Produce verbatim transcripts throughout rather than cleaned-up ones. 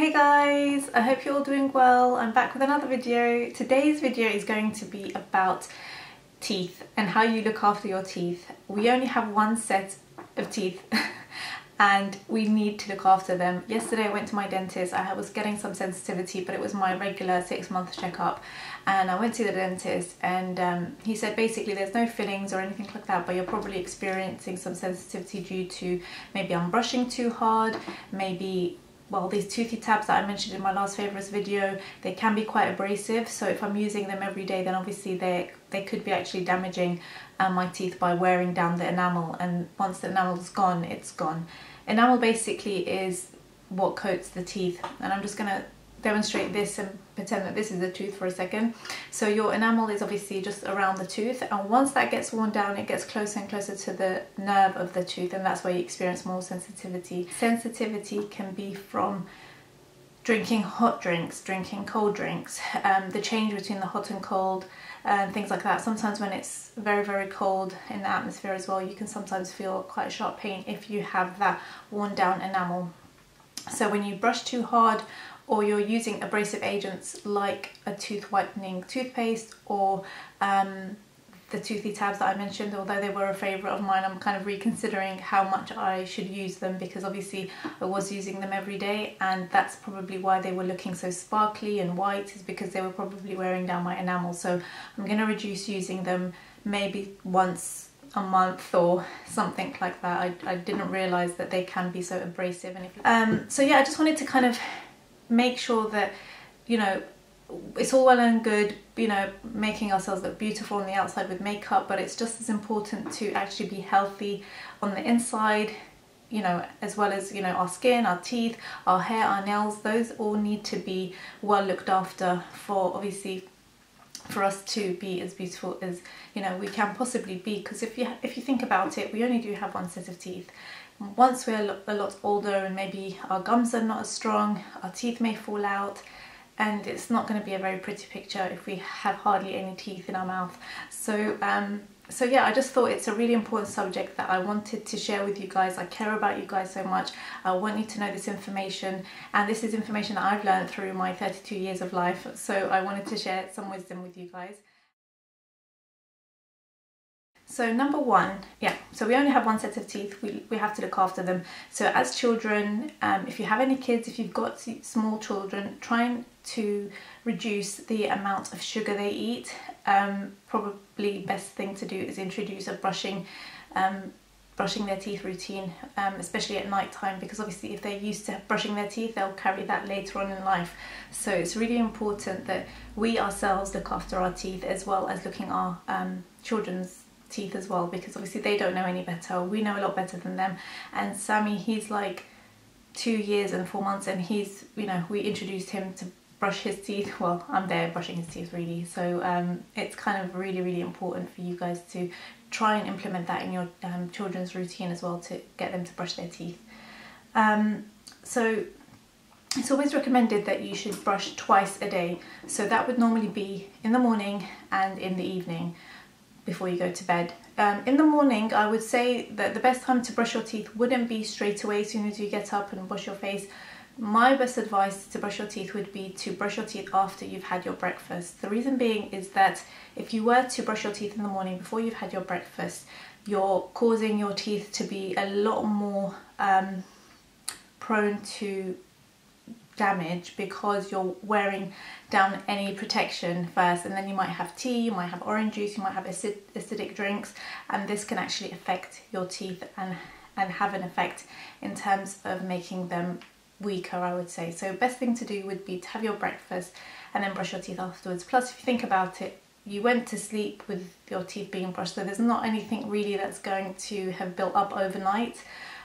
Hey guys, I hope you're all doing well. I'm back with another video. Today's video is going to be about teeth and how you look after your teeth. We only have one set of teeth and we need to look after them. Yesterday I went to my dentist. I was getting some sensitivity, but it was my regular six month checkup, and I went to the dentist and um, he said basically there's no fillings or anything like that, but you're probably experiencing some sensitivity due to maybe I'm brushing too hard, maybe well, these toothy tabs that I mentioned in my last favorites video, they can be quite abrasive. So if I'm using them every day, then obviously they, they could be actually damaging uh, my teeth by wearing down the enamel. And once the enamel's gone, it's gone. Enamel basically is what coats the teeth. And I'm just gonna demonstrate this and pretend that this is the tooth for a second. So your enamel is obviously just around the tooth, and once that gets worn down, it gets closer and closer to the nerve of the tooth, and that's where you experience more sensitivity. Sensitivity can be from drinking hot drinks, drinking cold drinks, um, the change between the hot and cold and things like that. Sometimes when it's very very cold in the atmosphere as well, you can sometimes feel quite a sharp pain if you have that worn down enamel. So when you brush too hard, or you're using abrasive agents like a tooth whitening toothpaste or um, the toothy tabs that I mentioned, although they were a favourite of mine, I'm kind of reconsidering how much I should use them, because obviously I was using them every day, and that's probably why they were looking so sparkly and white, is because they were probably wearing down my enamel. So I'm going to reduce using them, maybe once a month or something like that. I, I didn't realise that they can be so abrasive. And if um, so yeah, I just wanted to kind of make sure that, you know, it's all well and good, you know, making ourselves look beautiful on the outside with makeup, but it's just as important to actually be healthy on the inside, you know, as well as, you know, our skin, our teeth, our hair, our nails. Those all need to be well looked after for, obviously, for us to be as beautiful as, you know, we can possibly be. Because if you if you think about it, we only do have one set of teeth. Once we're a lot older, and maybe our gums are not as strong, our teeth may fall out, and it's not going to be a very pretty picture if we have hardly any teeth in our mouth. So um so yeah, I just thought it's a really important subject that I wanted to share with you guys. I care about you guys so much. I want you to know this information, and this is information that I've learned through my thirty-two years of life, so I wanted to share some wisdom with you guys. So number one, yeah, so we only have one set of teeth, we, we have to look after them. So as children, um, if you have any kids, if you've got small children, trying to reduce the amount of sugar they eat, um, probably best thing to do is introduce a brushing, um, brushing their teeth routine, um, especially at night time, because obviously if they're used to brushing their teeth, they'll carry that later on in life. So it's really important that we ourselves look after our teeth, as well as looking our um, children's teeth as well, because obviously they don't know any better. We know a lot better than them. And Sammy, he's like two years and four months, and he's, you know, we introduced him to brush his teeth. Well, I'm there brushing his teeth really. So um, it's kind of really, really important for you guys to try and implement that in your um, children's routine as well, to get them to brush their teeth. Um, so it's always recommended that you should brush twice a day. So that would normally be in the morning and in the evening, before you go to bed. Um, in the morning, I would say that the best time to brush your teeth wouldn't be straight away as soon as you get up and wash your face. My best advice to brush your teeth would be to brush your teeth after you've had your breakfast. The reason being is that if you were to brush your teeth in the morning before you've had your breakfast, you're causing your teeth to be a lot more um, prone to damage, because you're wearing down any protection first, and then you might have tea, you might have orange juice, you might have acid, acidic drinks, and this can actually affect your teeth and and have an effect in terms of making them weaker, I would say. So best thing to do would be to have your breakfast and then brush your teeth afterwards. Plus, if you think about it, you went to sleep with your teeth being brushed, so there's not anything really that's going to have built up overnight.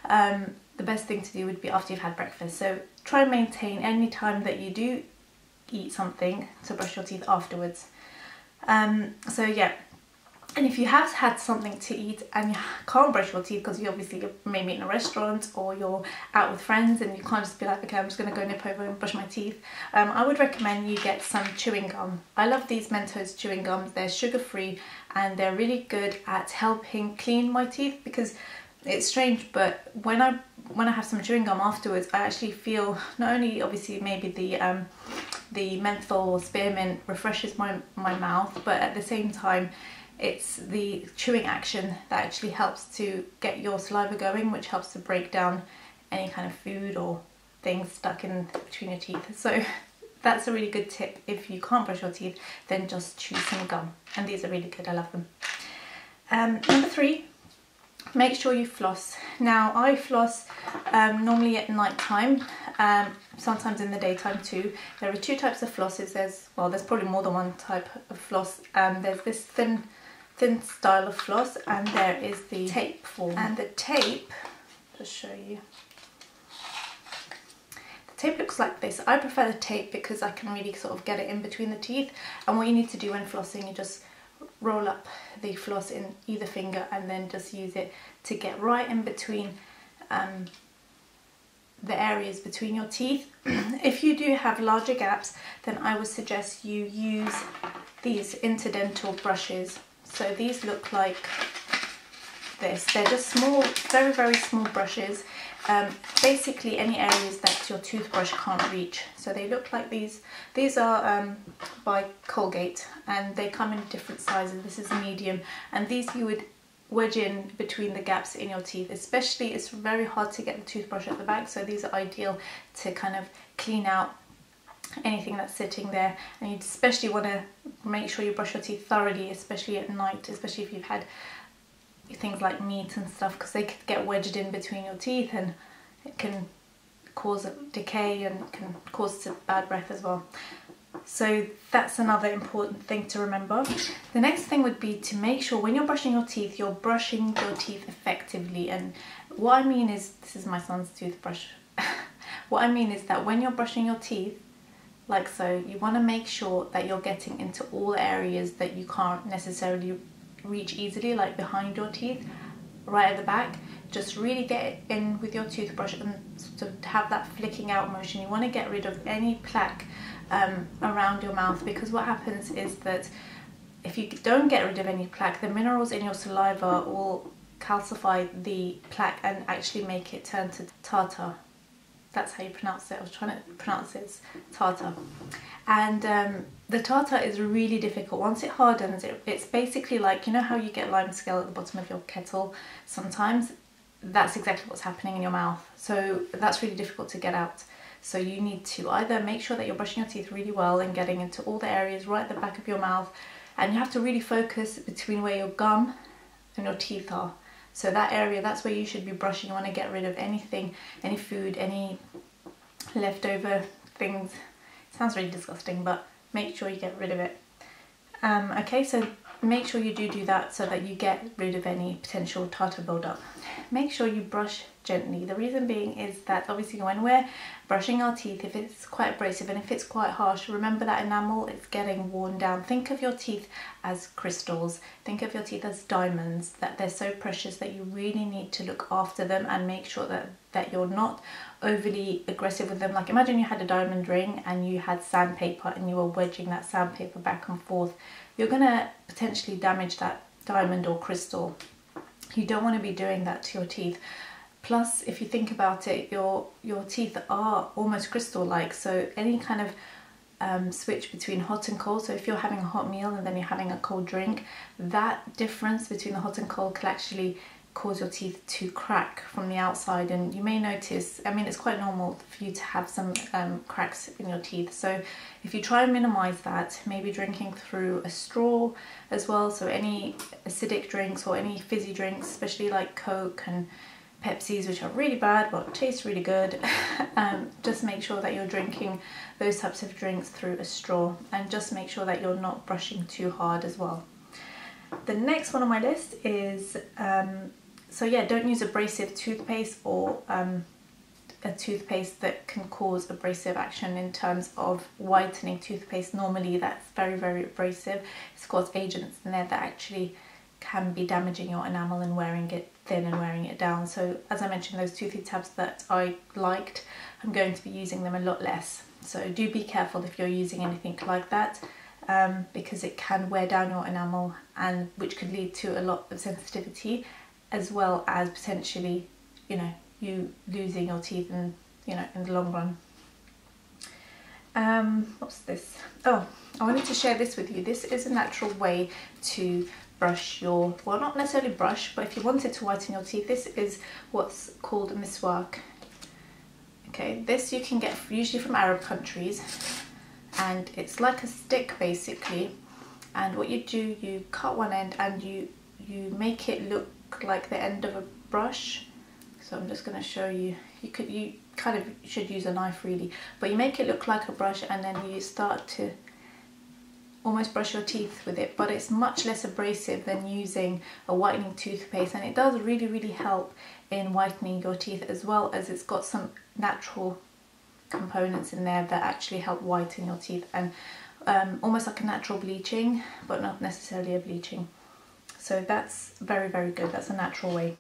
Um, the best thing to do would be after you've had breakfast. So try and maintain any time that you do eat something to brush your teeth afterwards. Um, so yeah, and if you have had something to eat and you can't brush your teeth because you obviously you're maybe in a restaurant or you're out with friends and you can't just be like, okay, I'm just going to go nip over and brush my teeth, um, I would recommend you get some chewing gum. I love these Mentos chewing gums. They're sugar free and they're really good at helping clean my teeth, because it's strange, but when I when I have some chewing gum afterwards, I actually feel not only obviously maybe the um, the menthol or spearmint refreshes my, my mouth, but at the same time it's the chewing action that actually helps to get your saliva going, which helps to break down any kind of food or things stuck in between your teeth. So that's a really good tip. If you can't brush your teeth, then just chew some gum, and these are really good, I love them. Um, number three, make sure you floss. Now I floss um, normally at night time, um, sometimes in the daytime too. There are two types of flosses. There's, well, there's probably more than one type of floss. Um, there's this thin, thin style of floss, and there is the tape form. And the tape, just show you. Tape looks like this. I prefer the tape because I can really sort of get it in between the teeth, and what you need to do when flossing, you just roll up the floss in either finger and then just use it to get right in between um, the areas between your teeth. If you do have larger gaps, then I would suggest you use these interdental brushes. So these look like this. They're just small, very very small brushes. Um, basically any areas that your toothbrush can't reach. So they look like these. These are um, by Colgate, and they come in different sizes. This is medium, and these you would wedge in between the gaps in your teeth. Especially, it's very hard to get the toothbrush at the back, so these are ideal to kind of clean out anything that's sitting there. And you especially want to make sure you brush your teeth thoroughly, especially at night, especially if you've had things like meat and stuff, because they could get wedged in between your teeth and it can cause decay and can cause bad breath as well. So that's another important thing to remember. The next thing would be to make sure when you're brushing your teeth, you're brushing your teeth effectively. And what I mean is, this is my son's toothbrush. What I mean is that when you're brushing your teeth, like so, you want to make sure that you're getting into all areas that you can't necessarily reach easily, like behind your teeth, right at the back. Just really get it in with your toothbrush and sort of have that flicking out motion. You want to get rid of any plaque um, around your mouth, because what happens is that if you don't get rid of any plaque, the minerals in your saliva will calcify the plaque and actually make it turn to tartar. That's how you pronounce it. I was trying to pronounce it as tartar. And um, the tartar is really difficult. Once it hardens, it, it's basically like, you know how you get lime scale at the bottom of your kettle sometimes? That's exactly what's happening in your mouth. So that's really difficult to get out. So you need to either make sure that you're brushing your teeth really well and getting into all the areas right at the back of your mouth, and you have to really focus between where your gum and your teeth are. So that area, that's where you should be brushing. You want to get rid of anything, any food, any leftover things. It sounds really disgusting, but make sure you get rid of it. Um, okay, so make sure you do do that so that you get rid of any potential tartar buildup. Make sure you brush gently. The reason being is that obviously when we're brushing our teeth, if it's quite abrasive and if it's quite harsh, remember that enamel is getting worn down. Think of your teeth as crystals. Think of your teeth as diamonds, that they're so precious that you really need to look after them and make sure that, that you're not overly aggressive with them. Like imagine you had a diamond ring and you had sandpaper and you were wedging that sandpaper back and forth. You're gonna potentially damage that diamond or crystal. You don't want to be doing that to your teeth. Plus, if you think about it, your your teeth are almost crystal-like, so any kind of um, switch between hot and cold, so if you're having a hot meal and then you're having a cold drink, that difference between the hot and cold can actually cause your teeth to crack from the outside. And you may notice, I mean, it's quite normal for you to have some um, cracks in your teeth. So if you try and minimize that, maybe drinking through a straw as well, so any acidic drinks or any fizzy drinks, especially like Coke and Pepsis, which are really bad but taste really good, um, just make sure that you're drinking those types of drinks through a straw, and just make sure that you're not brushing too hard as well. The next one on my list is, um, so yeah, don't use abrasive toothpaste or um, a toothpaste that can cause abrasive action in terms of whitening toothpaste. Normally that's very, very abrasive. It's got agents in there that actually can be damaging your enamel and wearing it thin and wearing it down. So as I mentioned, those toothy tabs that I liked, I'm going to be using them a lot less. So do be careful if you're using anything like that, um, because it can wear down your enamel, and which could lead to a lot of sensitivity, as well as potentially, you know, you losing your teeth in, you know, in the long run. Um, what's this? Oh, I wanted to share this with you. This is a natural way to brush your, well, not necessarily brush, but if you wanted to whiten your teeth, this is what's called a miswak. Okay, this you can get usually from Arab countries, and it's like a stick basically, and what you do, you cut one end and you you make it look like the end of a brush. So I'm just going to show you. You could, you kind of should use a knife really, but you make it look like a brush, and then you start to almost brush your teeth with it. But it's much less abrasive than using a whitening toothpaste, and it does really really help in whitening your teeth, as well as it's got some natural components in there that actually help whiten your teeth, and um, almost like a natural bleaching, but not necessarily a bleaching. So that's very very good. That's a natural way.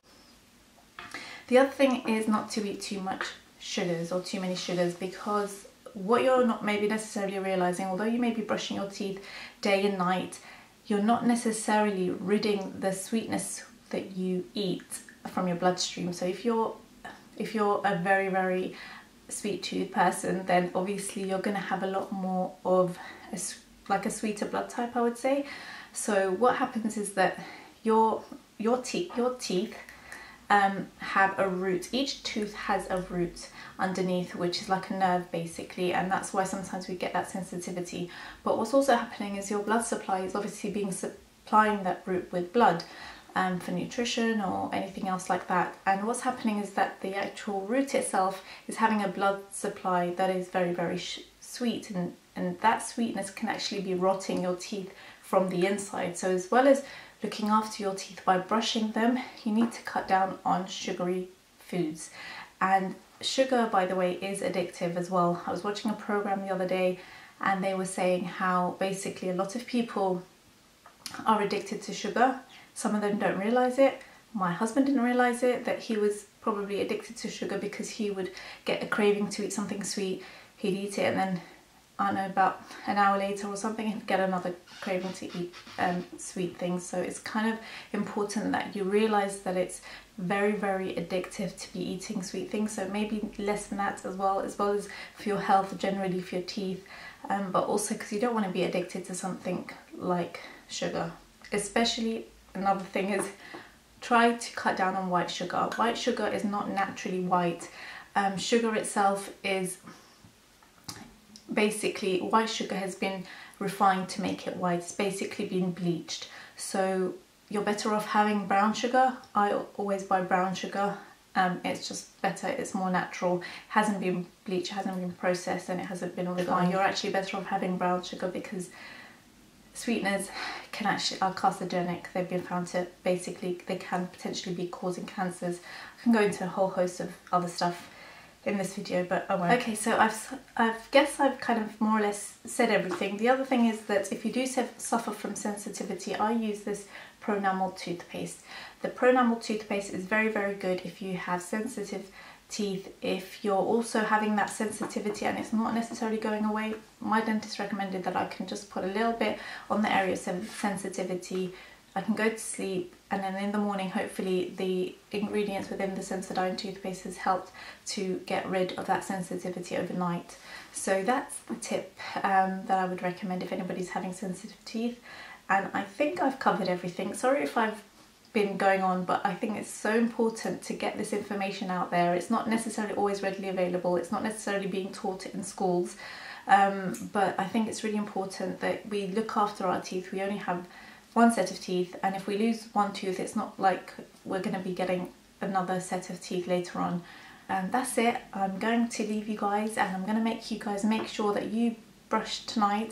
The other thing is not to eat too much sugars or too many sugars, because what you're not maybe necessarily realizing, although you may be brushing your teeth day and night, you're not necessarily ridding the sweetness that you eat from your bloodstream. So if you're if you're a very very sweet tooth person, then obviously you're going to have a lot more of a, like a sweeter blood type, I would say. So what happens is that your your teeth your teeth um have a root. Each tooth has a root underneath, which is like a nerve basically, and that's why sometimes we get that sensitivity. But what's also happening is your blood supply is obviously being supplying that root with blood Um, for nutrition or anything else like that, and what's happening is that the actual root itself is having a blood supply that is very very sh sweet, and, and that sweetness can actually be rotting your teeth from the inside. So as well as looking after your teeth by brushing them, you need to cut down on sugary foods. And sugar, by the way, is addictive as well. I was watching a program the other day, and they were saying how basically a lot of people are addicted to sugar. Some of them don't realise it. My husband didn't realise it, that he was probably addicted to sugar, because he would get a craving to eat something sweet, he'd eat it, and then, I don't know, about an hour later or something, he'd get another craving to eat um, sweet things. So it's kind of important that you realise that it's very, very addictive to be eating sweet things. So maybe less than that as well, as well as for your health, generally for your teeth, um, but also because you don't want to be addicted to something like sugar, especially. Another thing is, try to cut down on white sugar. White sugar is not naturally white. Um, sugar itself is basically, white sugar has been refined to make it white. It's basically been bleached. So you're better off having brown sugar. I always buy brown sugar. Um, it's just better, it's more natural, hasn't been bleached, hasn't been processed, and it hasn't been refined. You're actually better off having brown sugar, because sweeteners can actually are carcinogenic. They've been found to basically, they can potentially be causing cancers. I can go into a whole host of other stuff in this video, but I won't. Okay, so I've I've guess I've kind of more or less said everything. The other thing is that if you do suffer from sensitivity, I use this Pronamel toothpaste. The Pronamel toothpaste is very very good if you have sensitive teeth. If you're also having that sensitivity and it's not necessarily going away, my dentist recommended that I can just put a little bit on the area of sensitivity. I can go to sleep, and then in the morning hopefully the ingredients within the Sensodyne toothpaste has helped to get rid of that sensitivity overnight. So that's the tip um, that I would recommend if anybody's having sensitive teeth. And I think I've covered everything. Sorry if I've been going on, but I think it's so important to get this information out there. It's not necessarily always readily available, it's not necessarily being taught in schools, um, but I think it's really important that we look after our teeth. We only have one set of teeth, and if we lose one tooth, it's not like we're going to be getting another set of teeth later on. And that's it. I'm going to leave you guys, and I'm going to make you guys make sure that you brush tonight.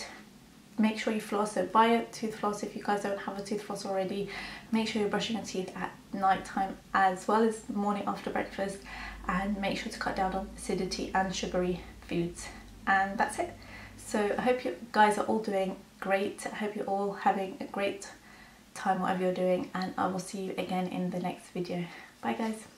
Make sure you floss, so buy a tooth floss if you guys don't have a tooth floss already. Make sure you're brushing your teeth at night time as well as the morning after breakfast, and make sure to cut down on acidity and sugary foods. And that's it. So I hope you guys are all doing great. I hope you're all having a great time, whatever you're doing, and I will see you again in the next video. Bye guys.